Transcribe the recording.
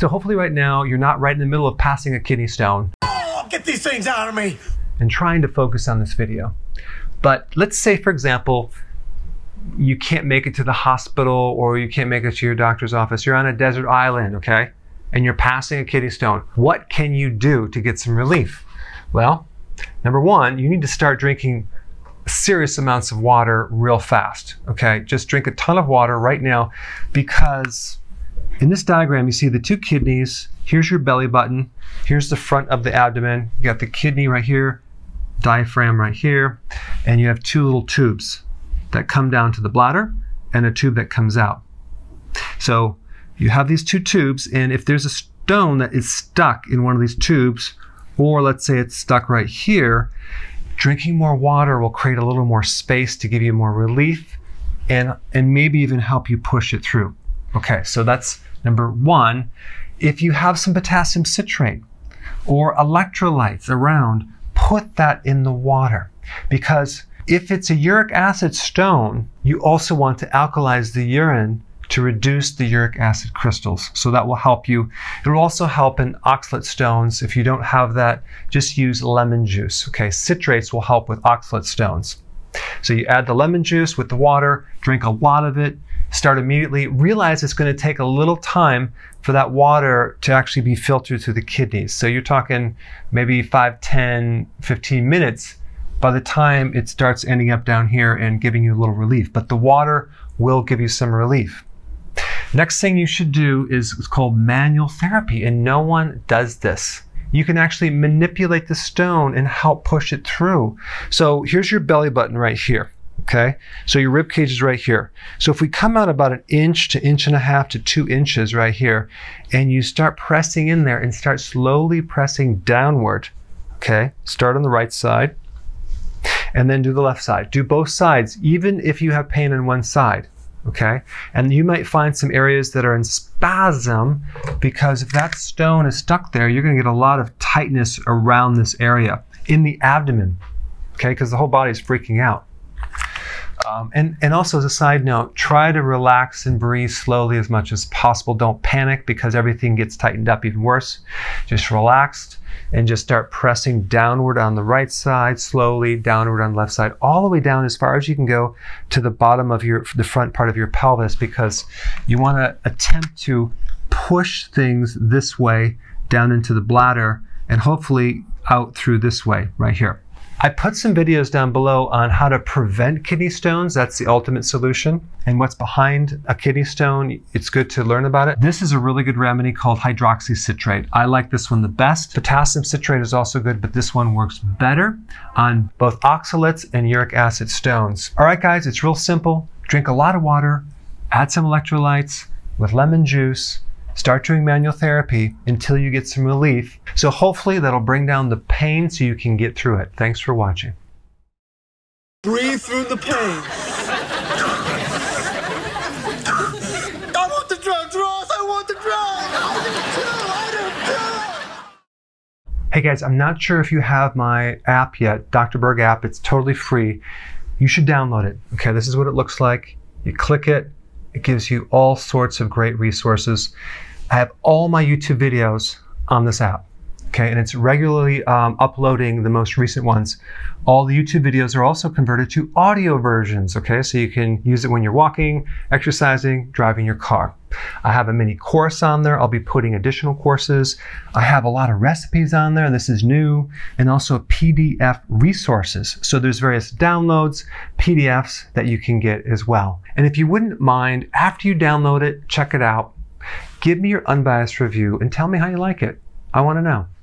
So hopefully right now you're not right in the middle of passing a kidney stone. Oh, get these things out of me! And trying to focus on this video. But let's say, for example, you can't make it to the hospital or you can't make it to your doctor's office. You're on a desert island, okay? And you're passing a kidney stone. What can you do to get some relief? Well, number one, you need to start drinking serious amounts of water real fast, okay? Just drink a ton of water right now, because in this diagram, you see the two kidneys. Here's your belly button. Here's the front of the abdomen. You got the kidney right here, diaphragm right here, and you have two little tubes that come down to the bladder and a tube that comes out. So you have these two tubes, and if there's a stone that is stuck in one of these tubes, or let's say it's stuck right here, drinking more water will create a little more space to give you more relief and maybe even help you push it through. Okay, so that's number one. If you have some potassium citrate or electrolytes around, put that in the water, because if it's a uric acid stone, you also want to alkalize the urine to reduce the uric acid crystals. So that will help you. It will also help in oxalate stones. If you don't have that, just use lemon juice, okay? Citrates will help with oxalate stones. So you add the lemon juice with the water, drink a lot of it, start immediately. Realize it's going to take a little time for that water to actually be filtered through the kidneys. So you're talking maybe 5, 10, 15 minutes by the time it starts ending up down here and giving you a little relief. But the water will give you some relief. Next thing you should do is what's called manual therapy, and no one does this. You can actually manipulate the stone and help push it through. So here's your belly button right here, okay? So your rib cage is right here. So if we come out about an inch to inch and a half to 2 inches right here, and you start pressing in there and start slowly pressing downward, okay? Start on the right side and then do the left side. Do both sides, even if you have pain in one side. Okay, and you might find some areas that are in spasm, because if that stone is stuck there, you're going to get a lot of tightness around this area in the abdomen, okay, because the whole body is freaking out. And also, as a side note, try to relax and breathe slowly as much as possible. Don't panic, because everything gets tightened up even worse. Just relax and just start pressing downward on the right side, slowly downward on the left side, all the way down as far as you can go to the bottom of the front part of your pelvis, because you want to attempt to push things this way down into the bladder and hopefully out through this way right here. I put some videos down below on how to prevent kidney stones. That's the ultimate solution. And what's behind a kidney stone, it's good to learn about it. This is a really good remedy called hydroxycitrate. I like this one the best. Potassium citrate is also good, but this one works better on both oxalates and uric acid stones. All right, guys, it's real simple. Drink a lot of water, add some electrolytes with lemon juice, start doing manual therapy until you get some relief. So hopefully that'll bring down the pain so you can get through it. Thanks for watching. Breathe through the pain. I want the drugs, Ross. I want the drugs. I do too. Hey guys, I'm not sure if you have my app yet, Dr. Berg app. It's totally free. You should download it. Okay, this is what it looks like. You click it. It gives you all sorts of great resources. I have all my YouTube videos on this app, okay? And it's regularly uploading the most recent ones. All the YouTube videos are also converted to audio versions, okay? So you can use it when you're walking, exercising, driving your car. I have a mini course on there. I'll be putting additional courses. I have a lot of recipes on there. This is new. And also PDF resources. So there's various downloads, PDFs that you can get as well. And if you wouldn't mind, after you download it, check it out, give me your unbiased review and tell me how you like it. I want to know.